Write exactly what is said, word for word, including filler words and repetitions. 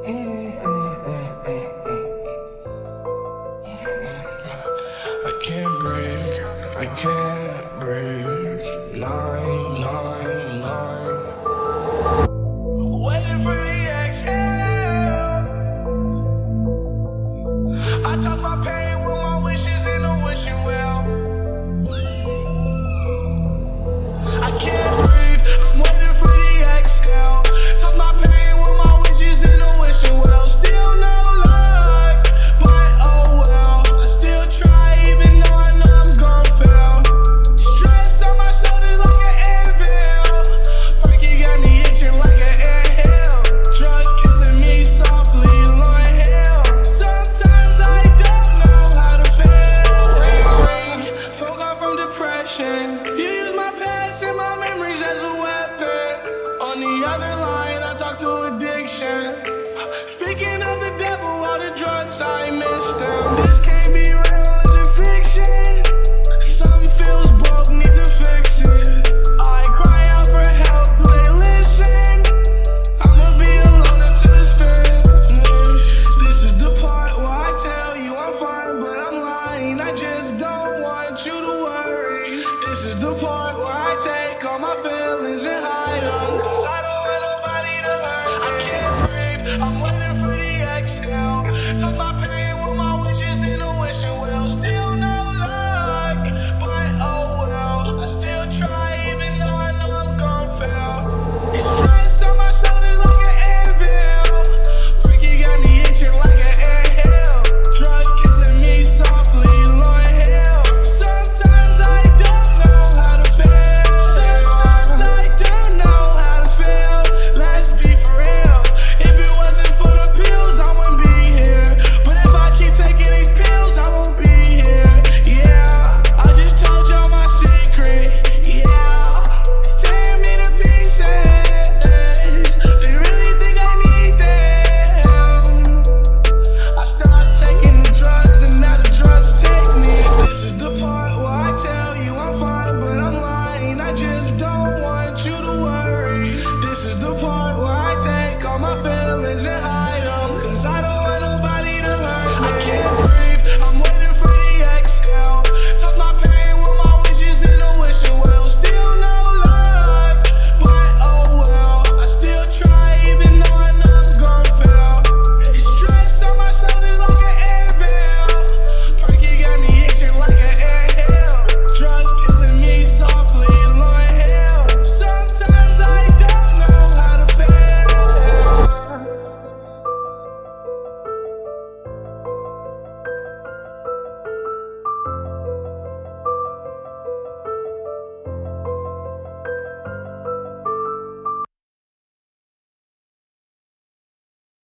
I can't breathe, I can't breathe. Nine, nine, nine. Waiting for the exhale. I toss my pain with my wishes in a wishing well. I can't breathe, I'm waiting for the exhale. Toss my pain with my wishes in a wishing well. Still no luck, but oh well. I still try. Speaking of the devil, all the drugs I miss.